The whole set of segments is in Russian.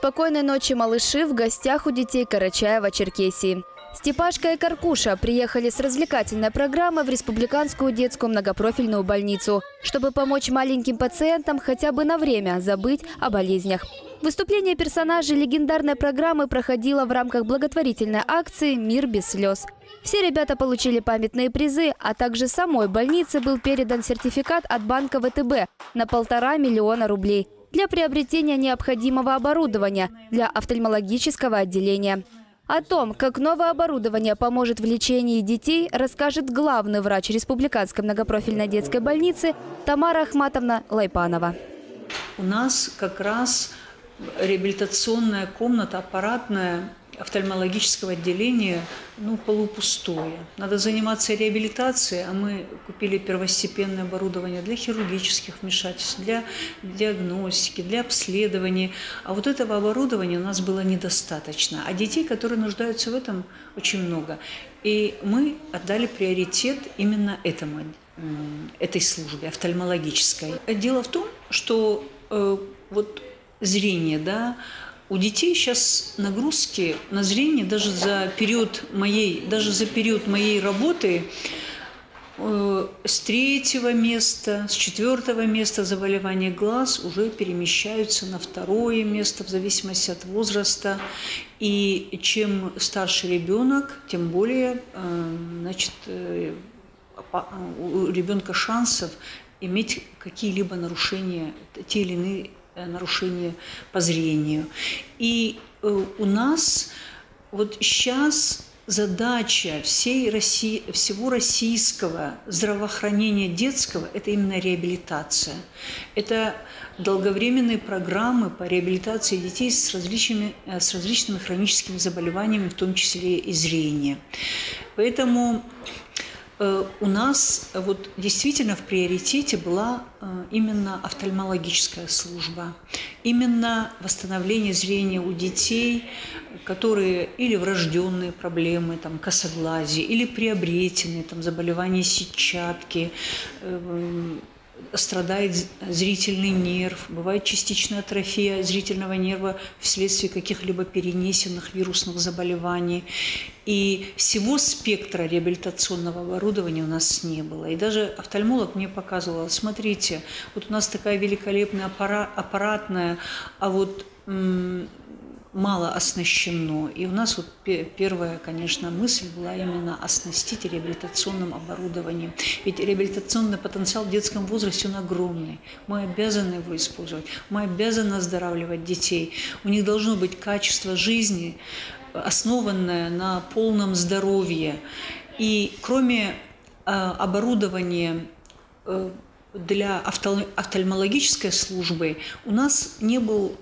Спокойной ночи, малыши, в гостях у детей Карачаева Черкесии. Степашка и Каркуша приехали с развлекательной программой в республиканскую детскую многопрофильную больницу, чтобы помочь маленьким пациентам хотя бы на время забыть о болезнях. Выступление персонажей легендарной программы проходило в рамках благотворительной акции «Мир без слез». Все ребята получили памятные призы, а также самой больнице был передан сертификат от банка ВТБ на 1,5 миллиона рублей для приобретения необходимого оборудования для офтальмологического отделения. О том, как новое оборудование поможет в лечении детей, расскажет главный врач Республиканской многопрофильной детской больницы Тамара Ахматовна Лайпанова. У нас как раз реабилитационная комната, аппаратная, офтальмологического отделения, полупустое. Надо заниматься реабилитацией, а мы купили первостепенное оборудование для хирургических вмешательств, для диагностики, для обследования. А вот этого оборудования у нас было недостаточно. А детей, которые нуждаются в этом, очень много. И мы отдали приоритет именно этой службе, офтальмологической. Дело в том, что зрение, у детей сейчас нагрузки на зрение даже за период моей работы с 3-го места, с 4-го места заболевания глаз уже перемещаются на 2-е место в зависимости от возраста. И чем старше ребенок, тем более у ребенка шансов иметь какие-либо нарушения, те или иные нарушения по зрению. И у нас сейчас задача всего российского здравоохранения детского – это именно реабилитация. Это долговременные программы по реабилитации детей с различными хроническими заболеваниями, в том числе и зрения. Поэтому у нас действительно в приоритете была именно офтальмологическая служба, именно восстановление зрения у детей, которые или врожденные проблемы, косоглазие, или приобретенные, заболевания сетчатки, страдает зрительный нерв, бывает частичная атрофия зрительного нерва вследствие каких-либо перенесенных вирусных заболеваний. И всего спектра реабилитационного оборудования у нас не было. И даже офтальмолог мне показывал: смотрите, у нас такая великолепная аппаратная, а мало оснащено. И у нас первая, конечно, мысль была именно оснастить реабилитационным оборудованием. Ведь реабилитационный потенциал в детском возрасте, он огромный. Мы обязаны его использовать, мы обязаны оздоравливать детей. У них должно быть качество жизни, основанное на полном здоровье. И кроме оборудования для офтальмологической службы у нас не был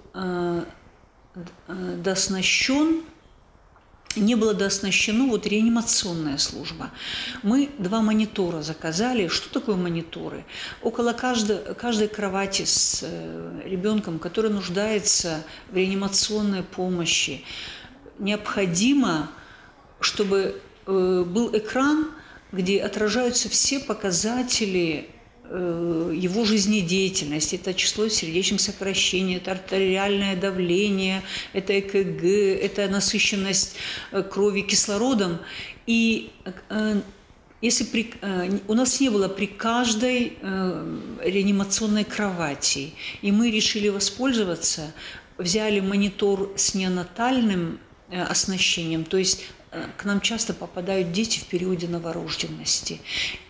не было дооснащена реанимационная служба. Мы 2 монитора заказали. Что такое мониторы? Около каждой кровати с ребенком, который нуждается в реанимационной помощи, необходимо, чтобы был экран, где отражаются все показатели его жизнедеятельность. Это число сердечных сокращений, это артериальное давление, это ЭКГ, это насыщенность крови кислородом. И если у нас не было при каждой реанимационной кровати, и мы решили воспользоваться, взяли монитор с неонатальным оснащением, то есть к нам часто попадают дети в периоде новорожденности.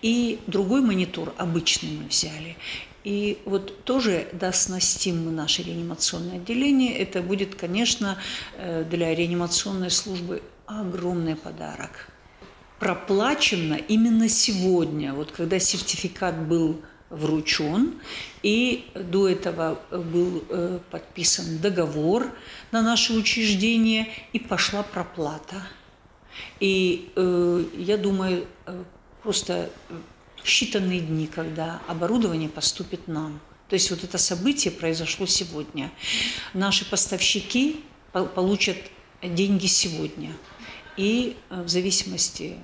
И другой монитор, обычный, мы взяли. И тоже дооснастим мы наше реанимационное отделение. Это будет, конечно, для реанимационной службы огромный подарок. Проплачено именно сегодня, когда сертификат был вручен, и до этого был подписан договор на наше учреждение, и пошла проплата. И я думаю, просто считанные дни, когда оборудование поступит нам. То есть это событие произошло сегодня. Наши поставщики получат деньги сегодня. И в зависимости,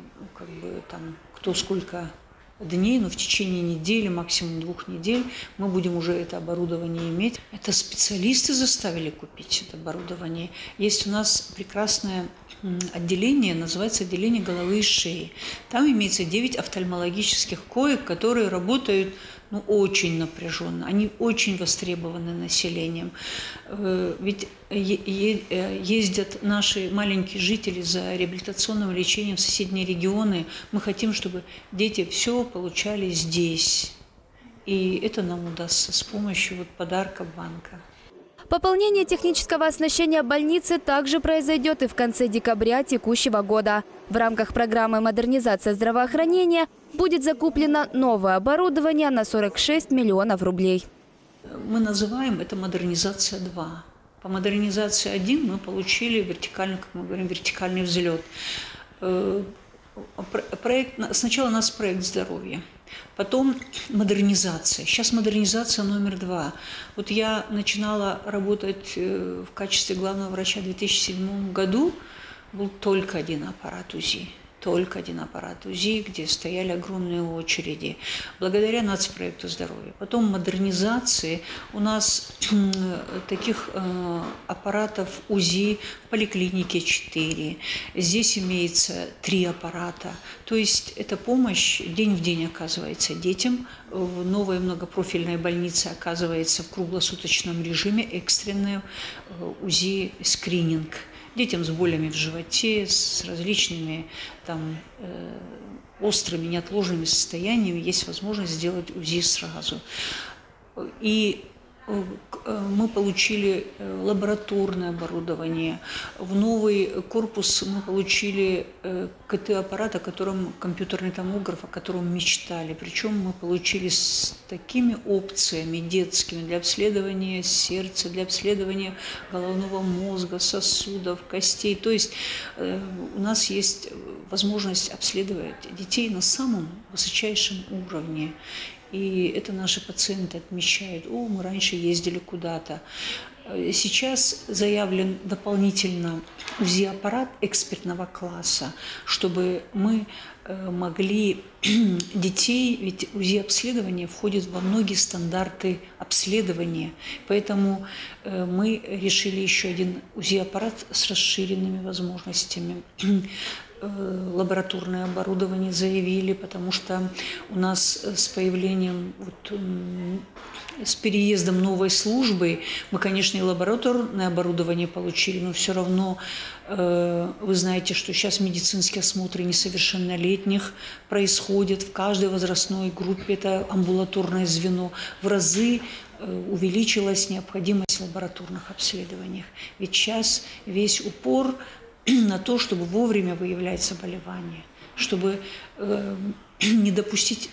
кто сколько дней, но в течение недели, максимум 2 недель, мы будем уже это оборудование иметь. Это специалисты заставили купить это оборудование. Есть у нас прекрасное отделение, называется отделение головы и шеи. Там имеется 9 офтальмологических коек, которые работают очень напряженно. Они очень востребованы населением. Ведь ездят наши маленькие жители за реабилитационным лечением в соседние регионы. Мы хотим, чтобы дети все получали здесь. И это нам удастся с помощью подарка банка. Пополнение технического оснащения больницы также произойдет и в конце декабря текущего года. В рамках программы «Модернизация здравоохранения» будет закуплено новое оборудование на 46 миллионов рублей. Мы называем это «Модернизация 2». По «Модернизации 1» мы получили вертикальный, как мы говорим, вертикальный взлет. Сначала у нас проект «Здоровье», потом модернизация. Сейчас модернизация номер 2. Я начинала работать в качестве главного врача в 2007 году. Был только один аппарат УЗИ. Только один аппарат УЗИ, где стояли огромные очереди. Благодаря нацпроекту «Здоровье». Потом модернизации. У нас таких аппаратов УЗИ в поликлинике 4. Здесь имеется 3 аппарата. То есть эта помощь день в день оказывается детям. В новой многопрофильной больнице оказывается в круглосуточном режиме экстренный УЗИ-скрининг. Детям с болями в животе, с различными острыми, неотложными состояниями есть возможность сделать УЗИ сразу. И мы получили лабораторное оборудование. В новый корпус мы получили КТ-аппарат, о котором компьютерный томограф, о котором мечтали. Причем мы получили с такими опциями детскими для обследования сердца, для обследования головного мозга, сосудов, костей. То есть у нас есть возможность обследовать детей на самом высочайшем уровне. И это наши пациенты отмечают. Мы раньше ездили куда-то. Сейчас заявлен дополнительно УЗИ-аппарат экспертного класса, чтобы мы могли детей, ведь УЗИ-обследование входит во многие стандарты обследования, поэтому мы решили еще один УЗИ-аппарат с расширенными возможностями. Лабораторное оборудование заявили, потому что у нас с появлением, с переездом новой службы, мы, конечно, и лабораторное оборудование получили, но все равно вы знаете, что сейчас медицинские осмотры несовершеннолетних происходят в каждой возрастной группе, это амбулаторное звено. В разы увеличилась необходимость в лабораторных обследованиях. Ведь сейчас весь упор на то, чтобы вовремя выявлять заболевания, чтобы не допустить,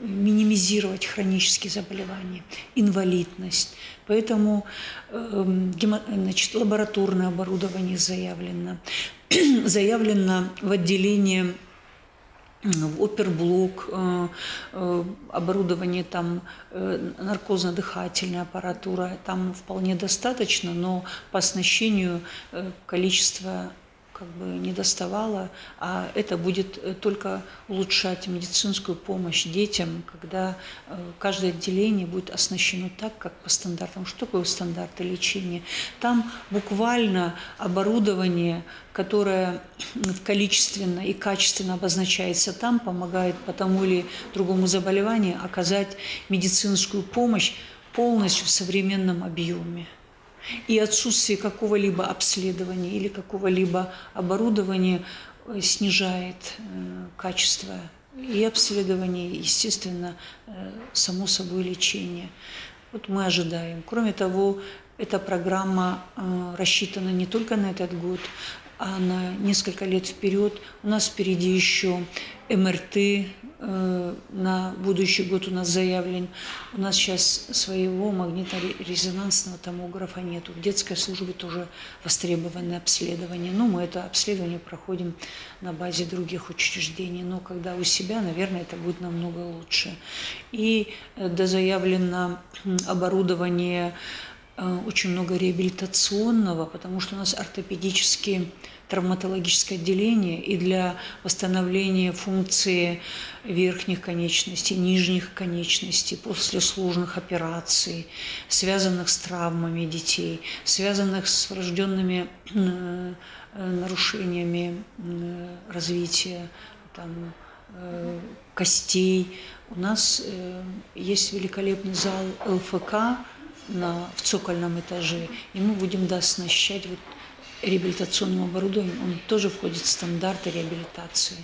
минимизировать хронические заболевания, инвалидность. Поэтому лабораторное оборудование заявлено. Заявлено в отделении, в оперблок, оборудование, наркозно-дыхательная аппаратура. Там вполне достаточно, но по оснащению количество не доставало, а это будет только улучшать медицинскую помощь детям, когда каждое отделение будет оснащено так, как по стандартам. Что такое стандарты лечения? Там буквально оборудование, которое количественно и качественно обозначается там, помогает по тому или другому заболеванию оказать медицинскую помощь полностью в современном объеме. И отсутствие какого-либо обследования или какого-либо оборудования снижает качество и обследования, и, естественно, само собой лечение. Мы ожидаем. Кроме того, эта программа рассчитана не только на этот год, а на несколько лет вперед. У нас впереди еще МРТ. На будущий год у нас заявлен. У нас сейчас своего магнитно-резонансного томографа нету. В детской службе тоже востребованы обследования. Мы это обследование проходим на базе других учреждений. Но когда у себя, наверное, это будет намного лучше. И дозаявлено оборудование очень много реабилитационного, потому что у нас ортопедические травматологическое отделение, и для восстановления функции верхних конечностей, нижних конечностей после сложных операций, связанных с травмами детей, связанных с врожденными нарушениями развития там, костей. У нас есть великолепный зал ЛФК в цокольном этаже, и мы будем дооснащать вот реабилитационным оборудованием, он тоже входит в стандарты реабилитации.